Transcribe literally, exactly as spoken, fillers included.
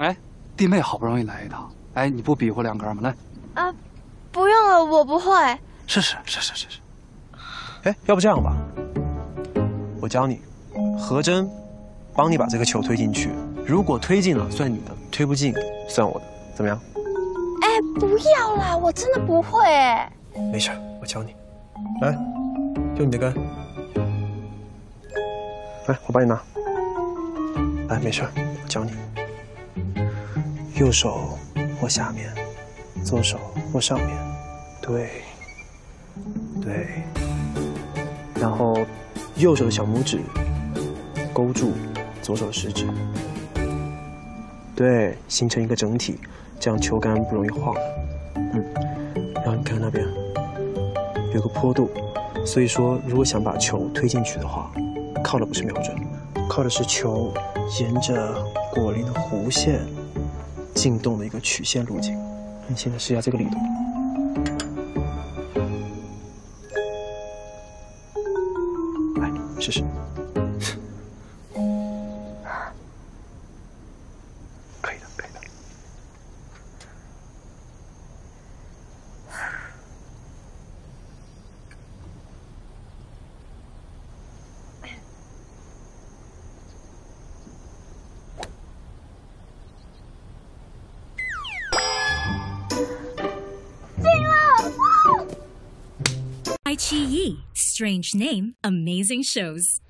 哎，弟妹好不容易来一趟，哎，你不比划两杆吗？来。啊，不用了，我不会。试试，试试，试试。哎，要不这样吧，我教你，何真，帮你把这个球推进去。如果推进了，算你的；推不进，算我的。怎么样？哎，不要啦，我真的不会哎。没事，我教你。来，就你的杆。来，我帮你拿。来，没事，我教你。右手握下面，左手握上面，对，对。然后，右手的小拇指勾住左手食指，对，形成一个整体，这样球杆不容易晃。嗯，然后你看那边有个坡度，所以说如果想把球推进去的话，靠的不是瞄准，靠的是球沿着果林的弧线。 进洞的一个曲线路径，你现在试一下这个力度。来，试试。可以的，可以的。Strange name, amazing shows.